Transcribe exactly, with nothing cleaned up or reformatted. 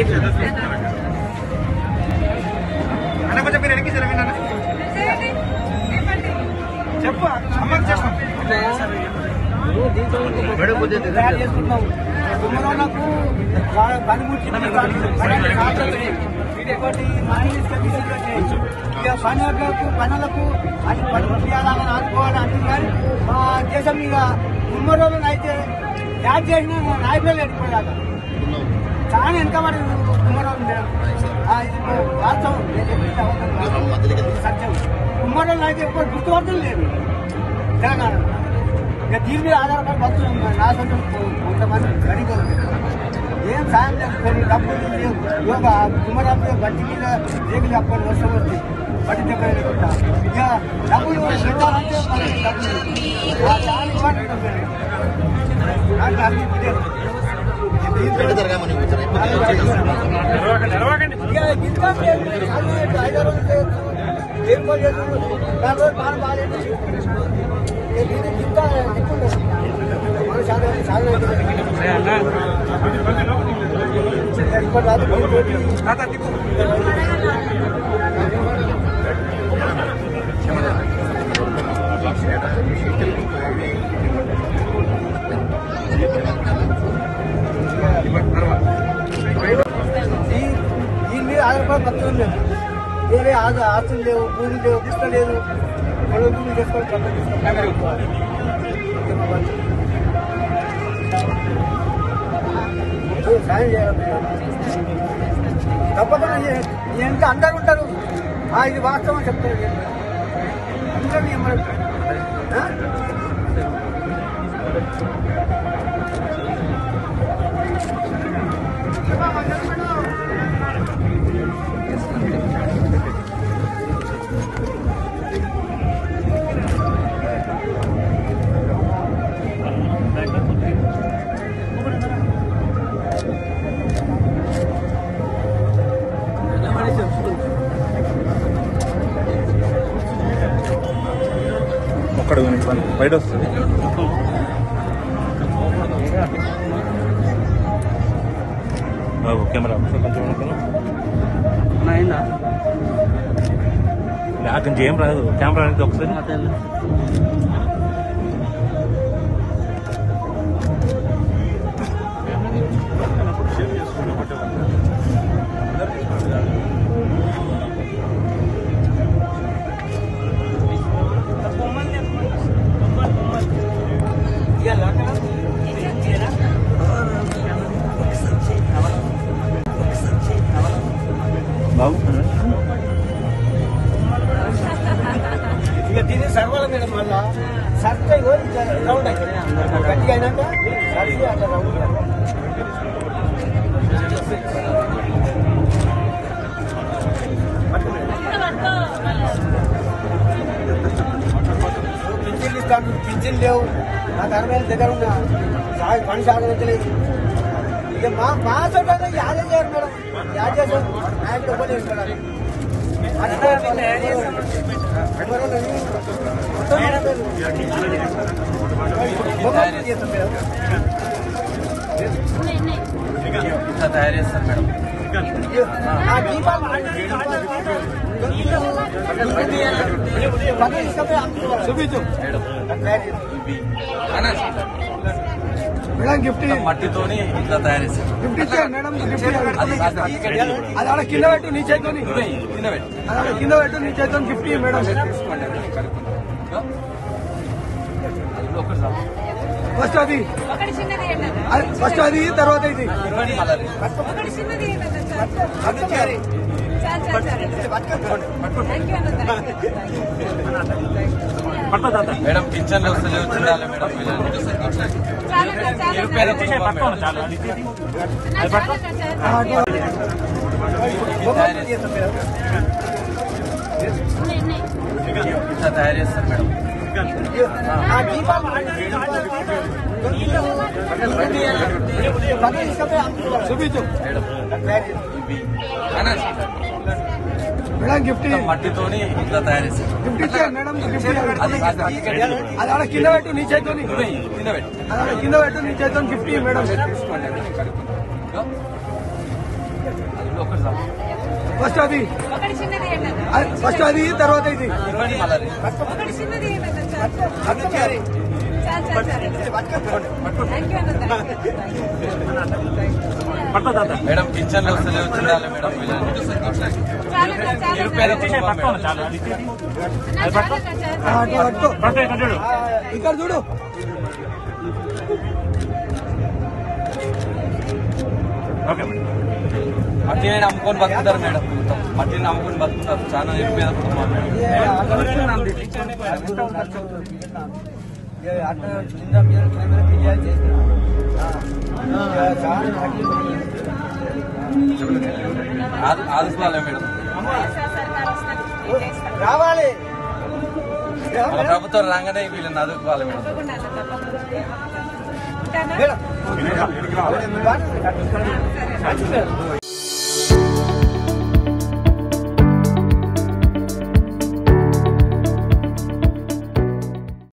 देश चाने इनका मारे तुम्हारा आज आज तो सच्चे तुम्हारा लाइफ एक बार दूसरा दिन ले क्या कारण ये दिन में आधार पर बच्चों में ना सोचो बोलते मारे घड़ी को ये साल जब कोई तब कोई योगा तुम्हारा अपने बच्चे की ना देख लिया अपन वर्ष वर्ष बच्चे जब ये करता या तब कोई बेटा आते हैं आज आज बार आज आज बेटे दरगाह में नहीं चला नरवा का नरवा का ये इनका टाइगरों से एक बार ये बार बार बार ये धीरे कितना है हमारे सारे सारे ना एक बार रात को आता देखो वेरे आज आस ले भूमि ले किस्त ले बड़ो भूमि के पर करते कैमरे ऊपर तो साइन यार तपकना ये इनका अंदर ఉంటారు ఆ ఇది వాస్తవం చెప్తారు అందరూ నిమర హ శివ మంగళం बैठ बाबू कैमरा अतम रात कैमरा मट्टी तो इतना तैयारी गिफ्ट नीचे नीचे गिफ्ट मैडम फस्ट अभी फस्ट अभी तरह मैडम किचन तैयारी सर मैडम मैडम गिफ्ट मट्टी तो इतना तैयारी गिफ्ट मैडम अदाला किंदू नीचे किंदू नीचे गिफ्ट मैडम ఫస్ట్ అది ఫస్ట్ అది తర్వాత ఇది మేడం కిచెన్ లో సెలవు చూడాలి మేడం ఇక్కడ చూడు మట్టి నమ్ముకొని బతుకుతారు మేడం మట్టి నమ్ముకొని బతుకుతారు చాలా ఎక్కువ ఆదుకోవాలి మేడం రావాలి ప్రభుత్వం రాగానే వీళ్ళని ఆదుకోవాలి మేడం మేడం